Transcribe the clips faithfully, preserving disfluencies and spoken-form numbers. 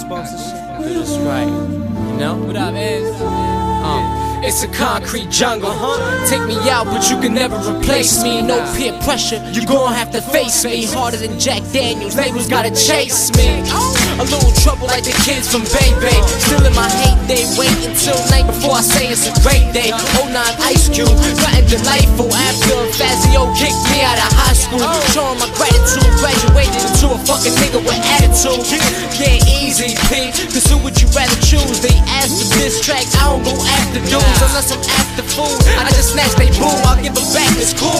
sponsorship. Do this right. You know? What up, is? Um. It's a concrete jungle, uh-huh. Take me out, but you can never replace me. No peer pressure, you gon' have to face me. Harder than Jack Daniels, labels gotta chase me. A little trouble like the kids from Bay Bay. Still in my heyday, wait until night before I say it's a great day. oh nine Ice Cube, nothing delightful. After Fazio kicked me out of high school, showing my gratitude, graduated into a fucking nigga with attitude. Yeah, easy P, cause who would you rather choose? They asked for this track, I don't go after dudes. Unless I'm after food, I just snatch they boo, I'll give it back, it's cool.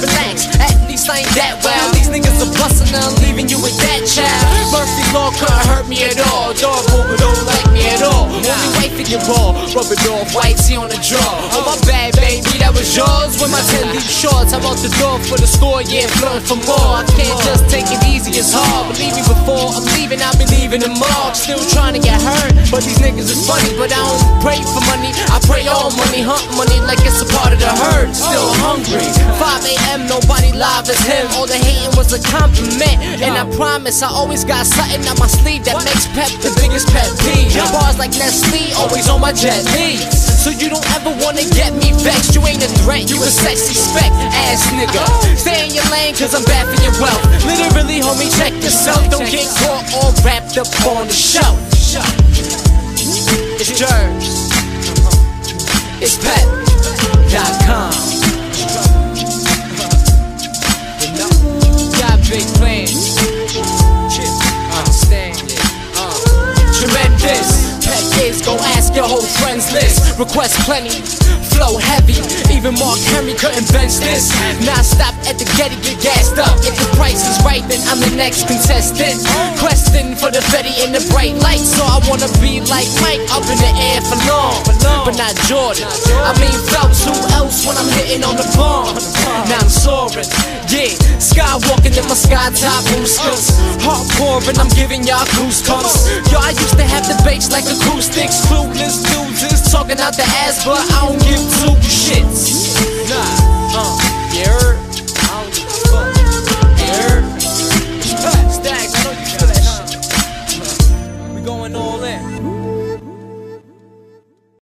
Relax, at least I ain't that wild. These niggas are bustin', I'm leaving you with that child. Murphy Law couldn't hurt me at all. Dog woman don't like me at all. Only wife in your ball, rub it off, white tea on the draw. Oh my bad baby, that was yours. With my ten-leaf shorts, I'm out the door for the score. Yeah, flirting for more, I can't just take it easy, it's hard. Believe me, before I'm leaving, I'll be leaving the mark. Still trying to get hurt, but these niggas is funny. But I don't pray for money, I pray all money, hunt money like it's a part of the herd. Still hungry, five A M nobody live as him. All the hating was a compliment, and I promise I always got something on my sleeve that makes Pep the biggest pet peeve. Bars like Nestle, always on my jet league. So you don't ever wanna get me vexed. You ain't a threat, you a sexy speck ass nigga. Stay in your lane cause I'm bad for your wealth. Literally homie, check yourself. Don't get caught all wrapped up on the shelf. It's germs. It's Pep dot com. Got big plans. Understand it. Tremendous. Pep is, go ask your whole friends list. Request plenty. Flow heavy. Even Mark Henry couldn't bench this. Now stop at the Getty, get gassed up. If the price is right, then I'm the next contestant. Questing for the Fetty in the bright light. So I wanna be like Mike, up in the air for long. But not Jordan, I mean Phelps, who else when I'm hitting on the bomb? Now I'm soaring, yeah, skywalking in my sky top boosters. Hardcore and I'm giving y'all goosebumps. Yo, I used to have the bass like acoustics. Clueless dudes is talking out the ass, but I don't give two shits.